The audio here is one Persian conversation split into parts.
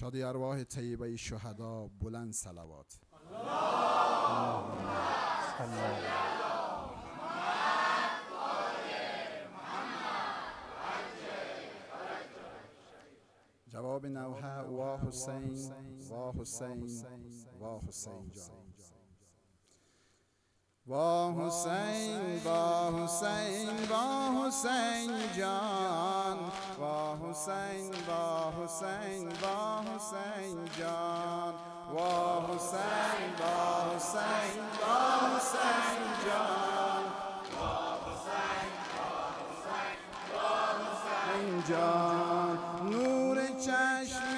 شاد ارواح طیبه شهدا بلند صلوات. اللهم صل علی محمد و آل محمد. جواب نوحه وا حسین وا حسین وا حسین جان، وا حسین وا حسین وا حسین جان، وا حسین وا حسین وا حسین جان، وا حسین وا حسین وا حسین جان، وا حسین وا حسین وا حسین جان. نور چشم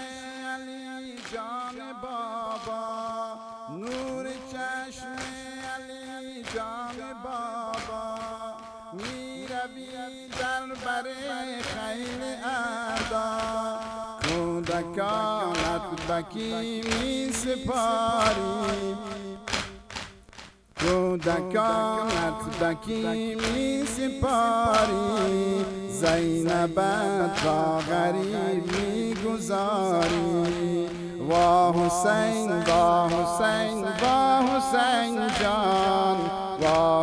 علی جان بابا، نور چشم جان بابا، می روی در بر خیل اعدا، کودکانت بکی می سپاری، کودکانت بکی می سپاری، زینبت را غریب می گذاری. وا حسین وا حسین وا حسین جان، وا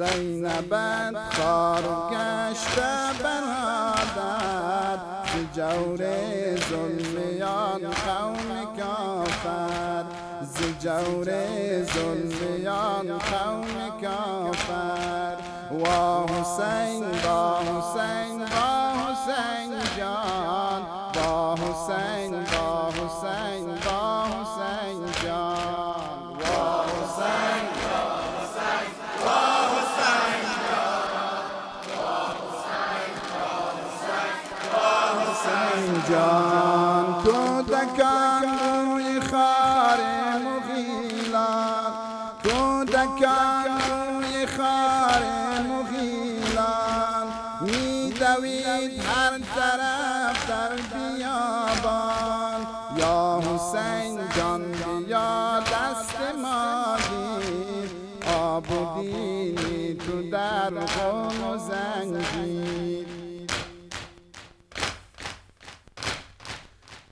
زینبت خار گشت برادت، ز جور ظلمیان قوم کافر، ز جور ظلمیان قوم کافر. وا حسین وا حسین وا حسین جان، وا حسین وا حسین وا حسین جان، وا حسین وا حسین وا جان. تو دکان روی خار مغیلان، تو دکان روی خار مغیلان، می دوید هر طرف در بیابان. یا حسین جان بیا دست ما گیر، آب و دینی تو در غم و زنجیر،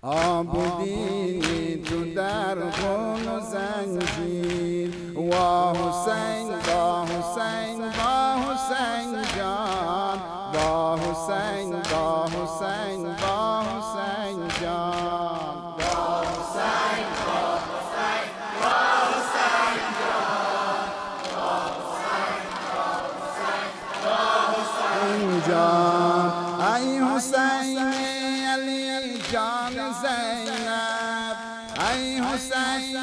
آب و دینی تو در غم و زنجیر. وا حسین وا حسین وا حسین جان، وا حسین وا حسین وا حسین جان، وا حسین وا حسین وا حسین جان، وا حسین وا حسین وا حسین جان. ای حسین جان زینب، ای حسین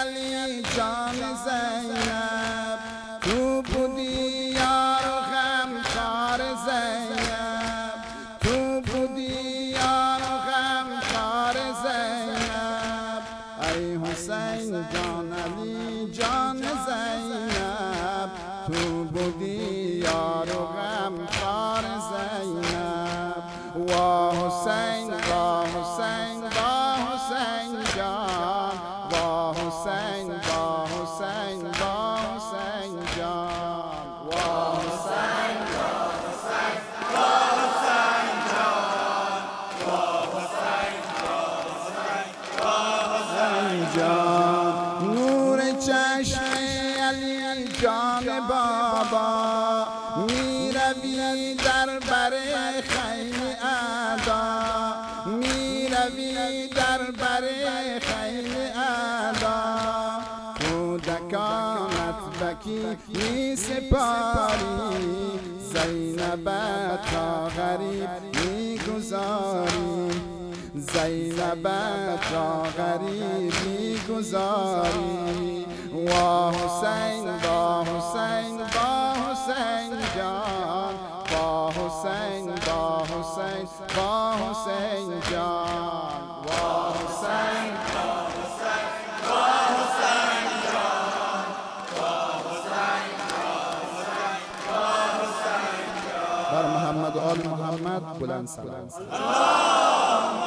علی جان زینب، تو بودی یار و غمخوار زینب، تو بودی یار و غمخوار زینب. ای حسین جان علی جان زینب، تو بودی یار و غمخوار زینب. وا حسین حسین با حسین جان، با حسین با حسین با حسین جان، با حسین با حسین با حسین جان، با حسین با حسین با حسین جان. نور چشم علی جان بابا، می روی در بر خیل اعدا، در بر خیل اعلا، کودکانت بکی می سپاری، زینبت را غریب می گذاری، زینبت را غریبی گذاری. وا حسین با حسین با حسین جان، با حسین با حسین با حسین جان، وا حسین با حسین با حسین جان، با حسین با حسین با حسین جان. بر محمد و آل محمد بلند صلوات.